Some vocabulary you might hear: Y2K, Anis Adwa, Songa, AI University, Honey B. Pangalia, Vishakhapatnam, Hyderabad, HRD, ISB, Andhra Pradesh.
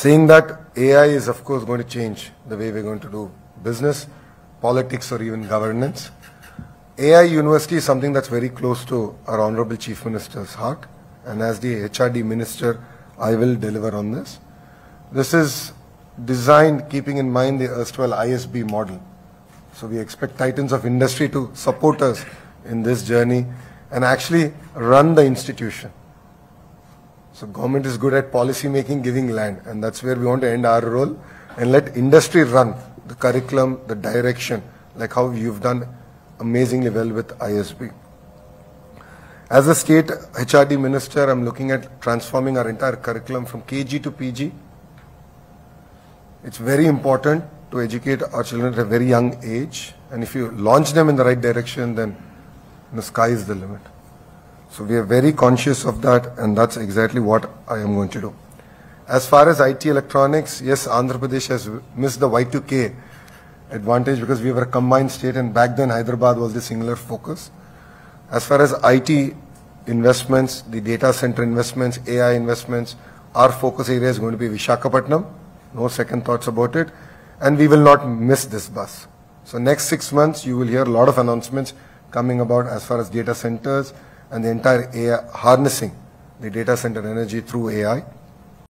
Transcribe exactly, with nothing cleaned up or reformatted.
Saying that, A I is of course going to change the way we're going to do business, politics, or even governance. A I University is something that's very close to our Honorable Chief Minister's heart, and as the H R D Minister, I will deliver on this. This is designed keeping in mind the erstwhile I S B model. So we expect titans of industry to support us in this journey and actually run the institution. So government is good at policy making, giving land, and that's where we want to end our role and let industry run the curriculum, the direction, like how you've done amazingly well with I S B. As a state H R D minister, I'm looking at transforming our entire curriculum from K G to P G. It's very important to educate our children at a very young age, and if you launch them in the right direction, then the sky is the limit. So we are very conscious of that, and that's exactly what I am going to do. As far as I T electronics, yes, Andhra Pradesh has missed the Y two K advantage because we were a combined state, and back then Hyderabad was the singular focus. As far as I T investments, the data center investments, A I investments, our focus area is going to be Vishakhapatnam. No second thoughts about it. And we will not miss this bus. So next six months, you will hear a lot of announcements coming about as far as data centers, and the entire A I, harnessing the data center energy through A I.